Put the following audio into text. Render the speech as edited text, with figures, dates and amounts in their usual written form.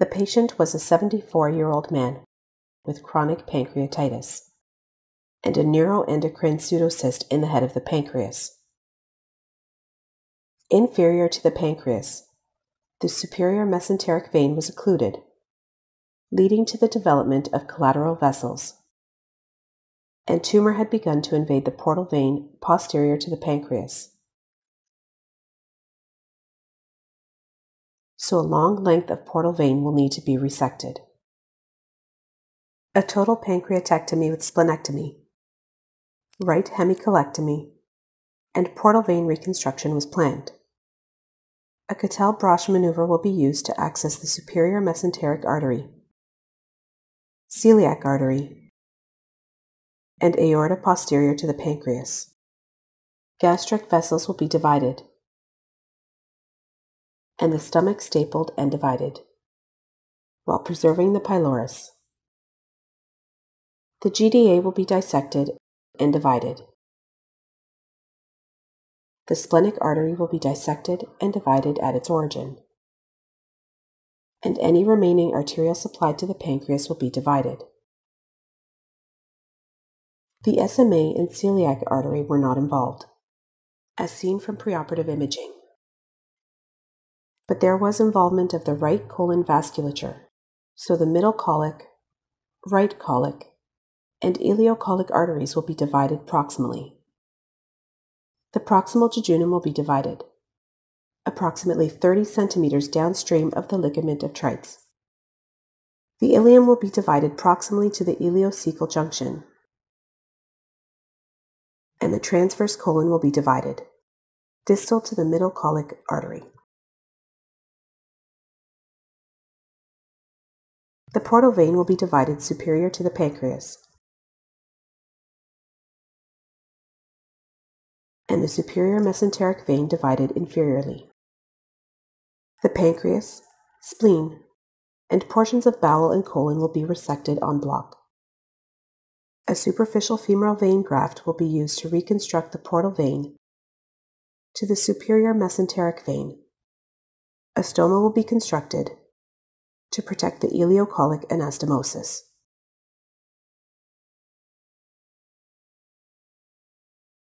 The patient was a 74-year-old man with chronic pancreatitis and a neuroendocrine pseudocyst in the head of the pancreas. Inferior to the pancreas, the superior mesenteric vein was occluded, leading to the development of collateral vessels, and tumor had begun to invade the portal vein posterior to the pancreas. So a long length of portal vein will need to be resected. A total pancreatectomy with splenectomy, right hemicolectomy, and portal vein reconstruction was planned. A Cattell-Brosch maneuver will be used to access the superior mesenteric artery, celiac artery, and aorta posterior to the pancreas. Gastric vessels will be divided, and the stomach stapled and divided, while preserving the pylorus. The GDA will be dissected and divided. The splenic artery will be dissected and divided at its origin, and any remaining arterial supply to the pancreas will be divided. The SMA and celiac artery were not involved, as seen from preoperative imaging, but there was involvement of the right colon vasculature, so the middle colic, right colic, and ileocolic arteries will be divided proximally. The proximal jejunum will be divided, approximately 30 centimeters downstream of the ligament of Treitz. The ileum will be divided proximally to the ileocecal junction, and the transverse colon will be divided, distal to the middle colic artery. The portal vein will be divided superior to the pancreas, and the superior mesenteric vein divided inferiorly. The pancreas, spleen, and portions of bowel and colon will be resected en bloc. A superficial femoral vein graft will be used to reconstruct the portal vein to the superior mesenteric vein. A stoma will be constructed to protect the ileocolic anastomosis.